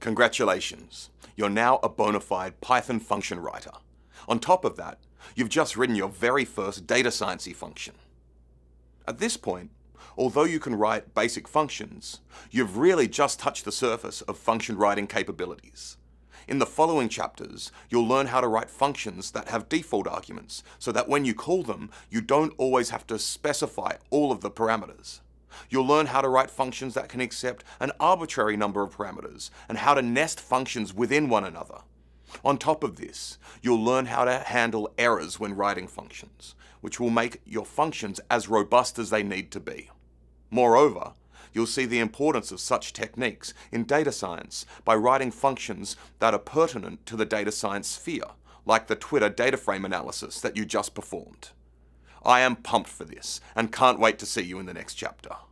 Congratulations, you're now a bona fide Python function writer. On top of that, you've just written your very first data science-y function. At this point, although you can write basic functions, you've really just touched the surface of function writing capabilities. In the following chapters, you'll learn how to write functions that have default arguments so that when you call them, you don't always have to specify all of the parameters. You'll learn how to write functions that can accept an arbitrary number of parameters and how to nest functions within one another. On top of this, you'll learn how to handle errors when writing functions, which will make your functions as robust as they need to be. Moreover, you'll see the importance of such techniques in data science by writing functions that are pertinent to the data science sphere, like the Twitter DataFrame analysis that you just performed. I am pumped for this and can't wait to see you in the next chapter.